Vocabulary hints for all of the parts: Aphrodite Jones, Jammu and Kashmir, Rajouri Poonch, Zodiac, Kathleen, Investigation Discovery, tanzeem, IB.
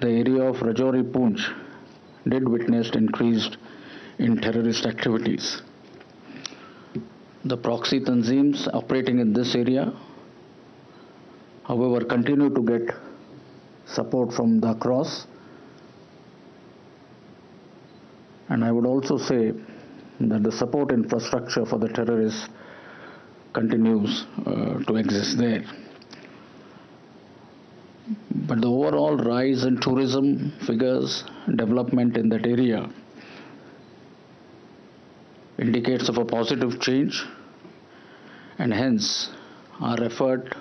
the area of Rajouri Poonch did witness increased in terrorist activities. The proxy tanzeems operating in this area, however, continue to get support from the cross. And I would also say that the support infrastructure for the terrorists continues to exist there. But the overall rise in tourism figures, development in that area, indicates of a positive change, and hence our effort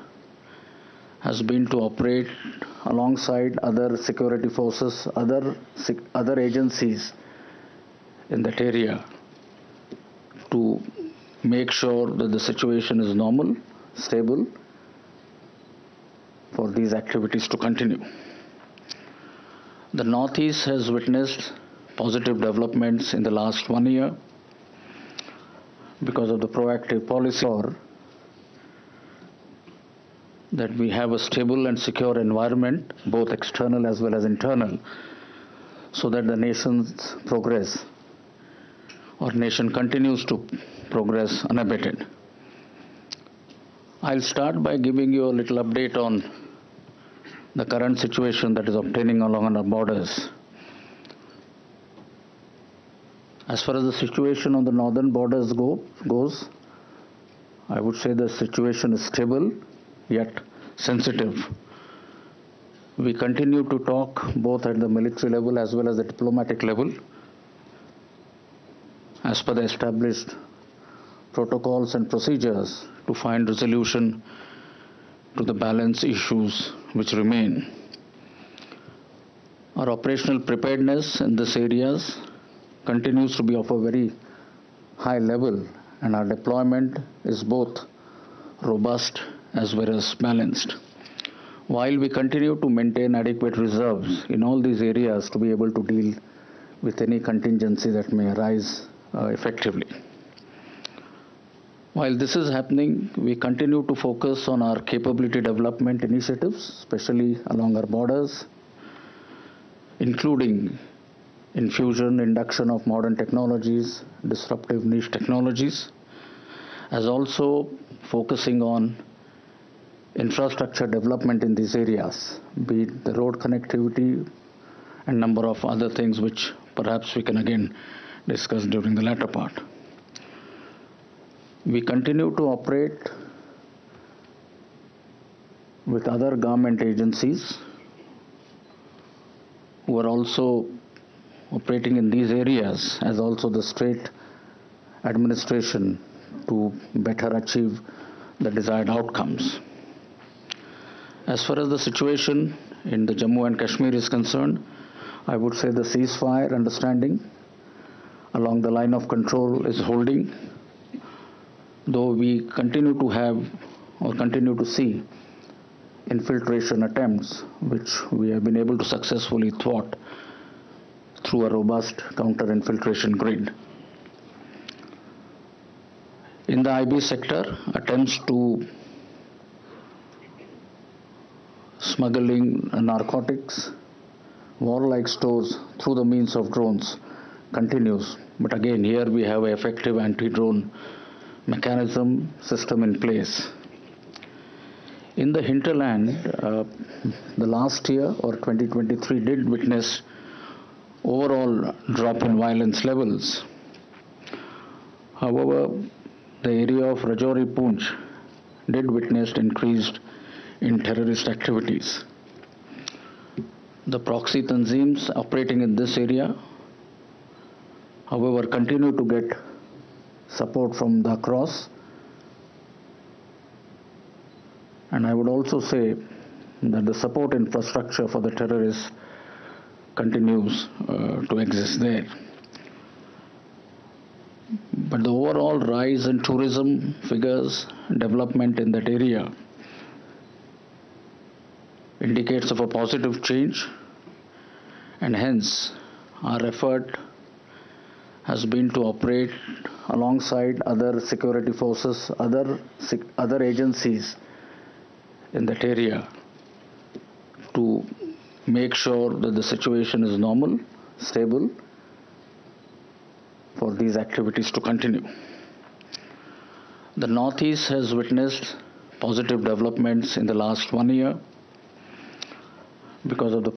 has been to operate alongside other security forces, other agencies in that area to make sure that the situation is normal, stable, for these activities to continue. The Northeast has witnessed positive developments in the last 1 year because of the proactive policy that we have a stable and secure environment, both external as well as internal, so that the nation's progress or nation continues to progress unabated. I'll start by giving you a little update on the current situation that is obtaining along our borders. As far as the situation on the northern borders goes, I would say the situation is stable yet sensitive. We continue to talk both at the military level as well as the diplomatic level, as per the established protocols and procedures, to find resolution to the balance issues which remain. Our operational preparedness in these areas continues to be of a very high level, and our deployment is both robust as well as balanced, while we continue to maintain adequate reserves in all these areas to be able to deal with any contingency that may arise effectively. While this is happening, we continue to focus on our capability development initiatives, especially along our borders, including infusion, induction of modern technologies, disruptive niche technologies, as also focusing on infrastructure development in these areas, be it the road connectivity and number of other things which perhaps we can again discuss during the latter part. We continue to operate with other government agencies who are also operating in these areas, as also the state administration, to better achieve the desired outcomes. As far as the situation in the Jammu and Kashmir is concerned, I would say the ceasefire understanding along the line of control is holding, though we continue to have or continue to see infiltration attempts which we have been able to successfully thwart through a robust counter-infiltration grid. In the IB sector, attempts to smuggling narcotics, warlike stores through the means of drones continues, but again here we have an effective anti-drone mechanism system in place. In the hinterland, the last year or 2023 did witness overall drop in violence levels. However, the area of Rajouri Poonch did witness increased in terrorist activities. The proxy tanzeems operating in this area, however, continue to get support from the cross, and I would also say that the support infrastructure for the terrorists continues to exist there. But the overall rise in tourism figures, development in that area, indicates of a positive change, and hence our effort has been to operate alongside other security forces, other agencies in that area to make sure that the situation is normal, stable, for these activities to continue. The Northeast has witnessed positive developments in the last 1 year because of the